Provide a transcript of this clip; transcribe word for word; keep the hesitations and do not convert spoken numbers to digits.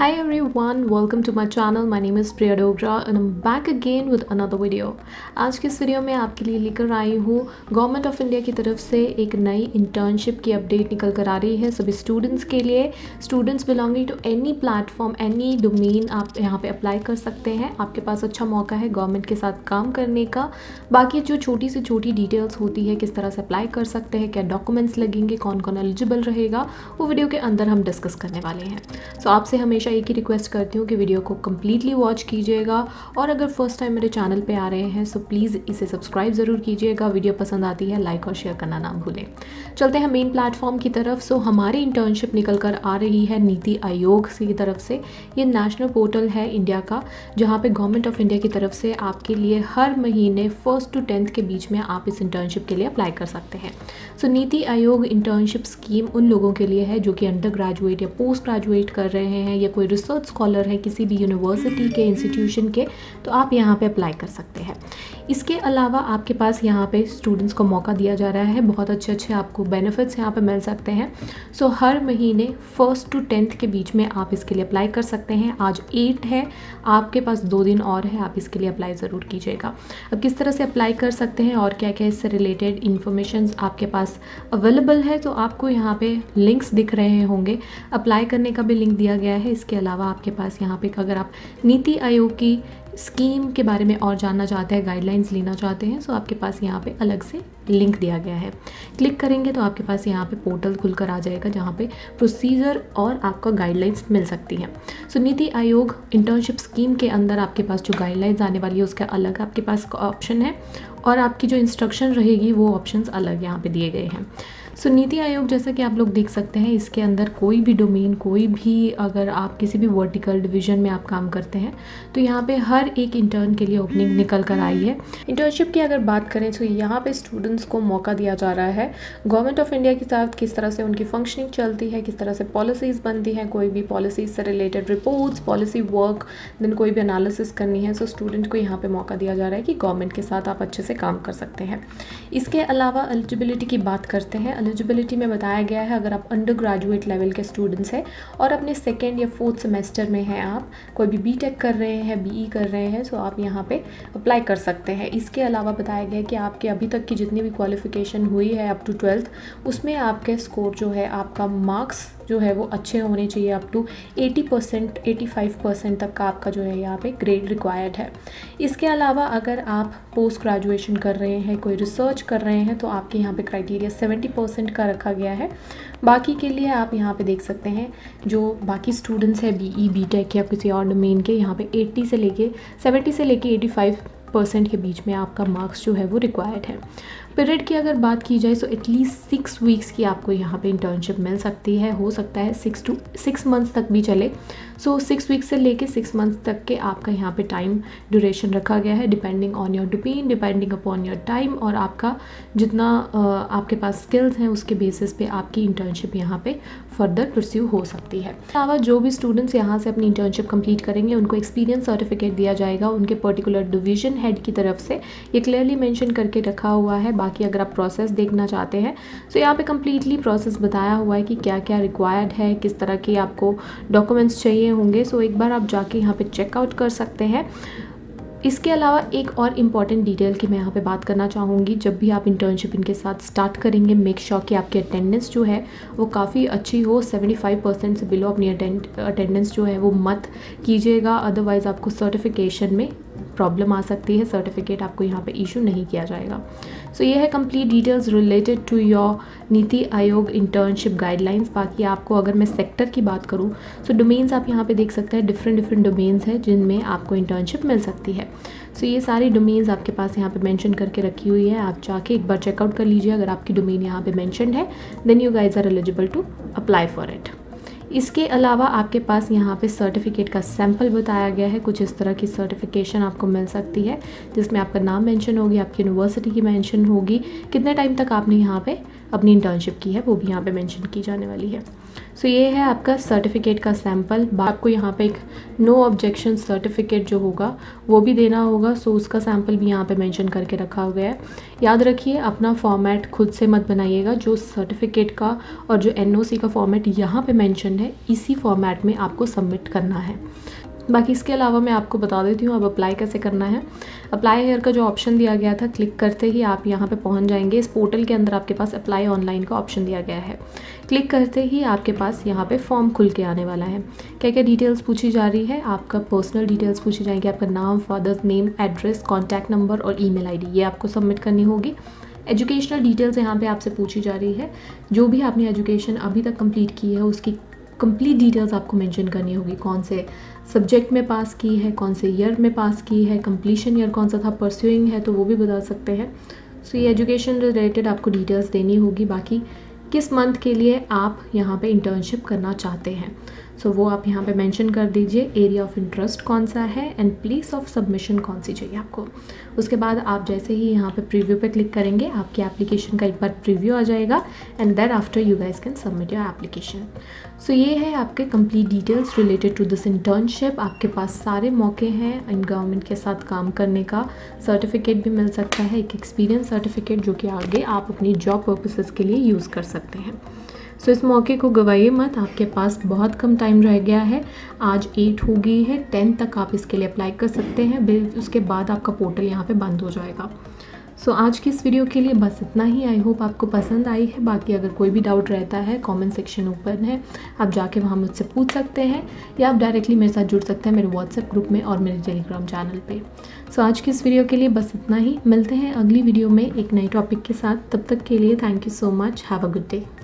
Hi everyone, welcome to my channel. My name is Priya Dogra and I'm back again with another video. आज के इस video में आपके लिए लेकर आई हूँ गवर्नमेंट ऑफ इंडिया की तरफ से एक नई इंटर्नशिप की अपडेट निकल कर आ रही है सभी स्टूडेंट्स के लिए. Students belonging to any platform any domain आप यहाँ पे अप्लाई कर सकते हैं. आपके पास अच्छा मौका है गवर्नमेंट के साथ काम करने का. बाकी जो छोटी से छोटी डिटेल्स होती है, किस तरह से अप्लाई कर सकते हैं, क्या डॉक्यूमेंट्स लगेंगे, कौन कौन एलिजिबल रहेगा, वो वीडियो के अंदर हम डिस्कस करने वाले हैं. सो आपसे हमेशा एक ही रिक्वेस्ट करती हूँ कि वीडियो को कंप्लीटली वॉच कीजिएगा और अगर फर्स्ट टाइम मेरे चैनल पे आ रहे हैं सो प्लीज़ इसे सब्सक्राइब ज़रूर कीजिएगा. वीडियो पसंद आती है लाइक और शेयर करना ना भूलें. चलते हैं मेन प्लेटफॉर्म की तरफ. सो हमारी इंटर्नशिप निकल कर आ रही है नीति आयोग की तरफ से. ये नेशनल पोर्टल है इंडिया का, जहाँ पर गवर्नमेंट ऑफ इंडिया की तरफ से आपके लिए हर महीने फर्स्ट टू टेंथ के बीच में आप इस इंटर्नशिप के लिए अप्लाई कर सकते हैं. सो नीति आयोग इंटर्नशिप स्कीम उन लोगों के लिए है जो कि अंडर ग्रेजुएट या पोस्ट ग्रेजुएट कर रहे हैं या कोई रिसर्च स्कॉलर है किसी भी यूनिवर्सिटी के इंस्टीट्यूशन के, तो आप यहाँ पे अप्लाई कर सकते हैं. इसके अलावा आपके पास यहाँ पे स्टूडेंट्स को मौका दिया जा रहा है. बहुत अच्छे अच्छे आपको बेनिफिट्स यहाँ पे मिल सकते हैं. सो so, हर महीने फर्स्ट टू टेंथ के बीच में आप इसके लिए अप्लाई कर सकते हैं. आज एट है, आपके पास दो दिन और है, आप इसके लिए अप्लाई ज़रूर कीजिएगा. अब किस तरह से अप्लाई कर सकते हैं और क्या क्या इससे रिलेटेड इन्फॉर्मेशन आपके पास अवेलेबल है, तो आपको यहाँ पर लिंक्स दिख रहे होंगे. अप्लाई करने का भी लिंक दिया गया है. इसके अलावा आपके पास यहाँ पे अगर आप नीति आयोग की स्कीम के बारे में और जानना चाहते हैं, गाइडलाइंस लेना चाहते हैं, सो आपके पास यहाँ पे अलग से लिंक दिया गया है. क्लिक करेंगे तो आपके पास यहाँ पे पोर्टल खुलकर आ जाएगा जहाँ पे प्रोसीजर और आपका गाइडलाइंस मिल सकती हैं. सो नीति आयोग इंटर्नशिप स्कीम के अंदर आपके पास जो गाइडलाइंस आने वाली है उसका अलग आपके पास ऑप्शन है और आपकी जो इंस्ट्रक्शन रहेगी वो ऑप्शंस अलग यहाँ पे दिए गए हैं. सो नीति आयोग जैसा कि आप लोग देख सकते हैं, इसके अंदर कोई भी डोमेन, कोई भी अगर आप किसी भी वर्टिकल डिवीज़न में आप काम करते हैं तो यहाँ पे हर एक इंटर्न के लिए ओपनिंग निकल कर आई है. इंटर्नशिप की अगर बात करें तो यहाँ पे स्टूडेंट्स को मौका दिया जा रहा है. गवर्नमेंट ऑफ इंडिया के साथ किस तरह से उनकी फंक्शनिंग चलती है, किस तरह से पॉलिसीज़ बनती हैं, कोई भी पॉलिसीज़ से related reports, policy work, then कोई भी एनालिसिस करनी है. सो स्टूडेंट को यहाँ पर मौका दिया जा रहा है कि गवर्नमेंट के साथ आप अच्छे से काम कर सकते हैं. इसके अलावा एलिजिबिलिटी की बात करते हैं. एलिजिबिलिटी में बताया गया है अगर आप अंडर ग्रेजुएट लेवल के स्टूडेंट्स हैं और अपने सेकेंड या फोर्थ सेमेस्टर में हैं, आप कोई भी बी टेक कर रहे हैं, बी ई कर रहे हैं, सो आप यहाँ पे अप्लाई कर सकते हैं. इसके अलावा बताया गया है कि आपके अभी तक की जितनी भी क्वालिफिकेशन हुई है अप टू ट्वेल्थ, उसमें आपके स्कोर जो है, आपका मार्क्स जो है वो अच्छे होने चाहिए. अप टू अस्सी परसेंट, पचासी परसेंट तक का आपका जो है यहाँ पे ग्रेड रिक्वायर्ड है. इसके अलावा अगर आप पोस्ट ग्रेजुएशन कर रहे हैं, कोई रिसर्च कर रहे हैं, तो आपके यहाँ पे क्राइटेरिया सत्तर परसेंट का रखा गया है. बाकी के लिए आप यहाँ पे देख सकते हैं जो बाकी स्टूडेंट्स हैं बीई, बीटेक या किसी और डोमेन के, यहाँ पे अस्सी से लेके सत्तर से लेके पचासी परसेंट के बीच में आपका मार्क्स जो है वो रिक्वायर्ड है. पीरियड की अगर बात की जाए तो एटलीस्ट सिक्स वीक्स की आपको यहाँ पे इंटर्नशिप मिल सकती है. हो सकता है सिक्स टू सिक्स मंथ्स तक भी चले. सो सिक्स वीक्स से लेके सिक्स मंथ्स तक के आपका यहाँ पे टाइम ड्यूरेशन रखा गया है, depending on your domain, depending upon your time और आपका जितना आपके पास स्किल्स हैं उसके बेसिस पे आपकी इंटर्नशिप यहाँ पर फर्दर परस्यू हो सकती है. अलावा जो भी स्टूडेंट्स यहाँ से अपनी इंटर्नशिप कम्प्लीट करेंगे उनको एक्सपीरियंस सर्टिफिकेट दिया जाएगा उनके पर्टिकुलर डिवीजन हेड की तरफ से. ये क्लियरली मेंशन करके रखा हुआ है. बाकी अगर आप प्रोसेस देखना चाहते हैं तो यहाँ पे कम्प्लीटली प्रोसेस बताया हुआ है कि क्या क्या रिक्वायर्ड है, किस तरह के आपको डॉक्यूमेंट्स चाहिए होंगे. सो एक बार आप जाके यहाँ पे चेकआउट कर सकते हैं. इसके अलावा एक और इम्पॉर्टेंट डिटेल की मैं यहाँ पे बात करना चाहूँगी. जब भी आप इंटर्नशिप इनके साथ स्टार्ट करेंगे, मेक श्योर कि आपकी अटेंडेंस जो है वो काफ़ी अच्छी हो. पचहत्तर परसेंट से बिलो अपनी अटेंडेंस जो है वो मत कीजिएगा, अदरवाइज़ आपको सर्टिफिकेशन में प्रॉब्लम आ सकती है. सर्टिफिकेट आपको यहाँ पे इशू नहीं किया जाएगा. सो ये है complete details related to your NITI Aayog internship guidelines. बाकी आपको अगर मैं सेक्टर की बात करूँ सो डोमेन्स आप यहाँ पे देख सकते हैं, डिफरेंट डिफरेंट डोमेन्स हैं जिनमें आपको इंटर्नशिप मिल सकती है. सो ये सारी डोमेन्स आपके पास यहाँ पे मेंशन करके रखी हुई है. आप जाके एक बार चेकआउट कर लीजिए. अगर आपकी डोमेन यहाँ पे मेंशनड है then you guys are eligible to apply for it. इसके अलावा आपके पास यहाँ पे सर्टिफिकेट का सैंपल बताया गया है. कुछ इस तरह की सर्टिफिकेशन आपको मिल सकती है जिसमें आपका नाम मेंशन होगी, आपकी यूनिवर्सिटी की मेंशन होगी, कितने टाइम तक आपने यहाँ पे अपनी इंटर्नशिप की है वो भी यहाँ पे मेंशन की जाने वाली है. सो so, ये है आपका सर्टिफिकेट का सैम्पल। आपको यहाँ पे एक नो ऑब्जेक्शन सर्टिफिकेट जो होगा वो भी देना होगा। सो so, उसका सैम्पल भी यहाँ पे मेंशन करके रखा गया है। याद रखिए अपना फॉर्मेट खुद से मत बनाइएगा, जो सर्टिफिकेट का और जो एनओसी का फॉर्मेट यहाँ पे मेंशन है इसी फॉर्मेट में आपको सबमिट करना है। बाकी इसके अलावा मैं आपको बता देती हूँ अब अप्लाई कैसे करना है। अप्लाई हेयर का जो ऑप्शन दिया गया था क्लिक करते ही आप यहाँ पे पहुँच जाएंगे। इस पोर्टल के अंदर आपके पास अप्लाई ऑनलाइन का ऑप्शन दिया गया है, क्लिक करते ही आपके पास यहाँ पे फॉर्म खुल के आने वाला है। क्या क्या डिटेल्स पूछी जा रही है, आपका पर्सनल डिटेल्स पूछी जाएंगी, आपका नाम, father's name, address, contact number और ई मेल आई डी, ये आपको सबमिट करनी होगी। एजुकेशनल डिटेल्स यहाँ पर आपसे पूछी जा रही है, जो भी आपने एजुकेशन अभी तक कम्प्लीट की है उसकी कंप्लीट डिटेल्स आपको मेंशन करनी होगी। कौन से सब्जेक्ट में पास की है, कौन से ईयर में पास की है, कंप्लीशन ईयर कौन सा था, परस्यूइंग है तो वो भी बता सकते हैं। सो so, ये एजुकेशन रिलेटेड आपको डिटेल्स देनी होगी। बाकी किस मंथ के लिए आप यहाँ पे इंटर्नशिप करना चाहते हैं सो so, वो आप यहाँ पे मेंशन कर दीजिए। एरिया ऑफ इंटरेस्ट कौन सा है एंड प्लेस ऑफ सबमिशन कौन सी चाहिए आपको। उसके बाद आप जैसे ही यहाँ पे प्रीव्यू पे क्लिक करेंगे आपकी एप्लीकेशन का एक बार प्रीव्यू आ जाएगा and then after you guys can submit your application. So ये है आपके complete details related to this internship. आपके पास सारे मौके हैं इन गवर्नमेंट के साथ काम करने का। सर्टिफिकेट भी मिल सकता है, एक एक्सपीरियंस सर्टिफिकेट, जो कि आगे आप अपनी जॉब पर्पसेस के लिए यूज़ कर सकते हैं। सो so, इस मौके को गवाइए मत। आपके पास बहुत कम टाइम रह गया है, आज एट हो गई है, टेन तक आप इसके लिए अप्लाई कर सकते हैं। बिल उसके बाद आपका पोर्टल यहाँ पे बंद हो जाएगा। सो so, आज की इस वीडियो के लिए बस इतना ही। आई होप आपको पसंद आई है। बाकी अगर कोई भी डाउट रहता है कमेंट सेक्शन ओपन है, आप जाके वहाँ मुझसे पूछ सकते हैं या आप डायरेक्टली मेरे साथ जुड़ सकते हैं मेरे व्हाट्सएप ग्रुप में और मेरे टेलीग्राम चैनल पे। सो so, आज की इस वीडियो के लिए बस इतना ही। मिलते हैं अगली वीडियो में एक नए टॉपिक के साथ। तब तक के लिए thank you so much. Have a good day.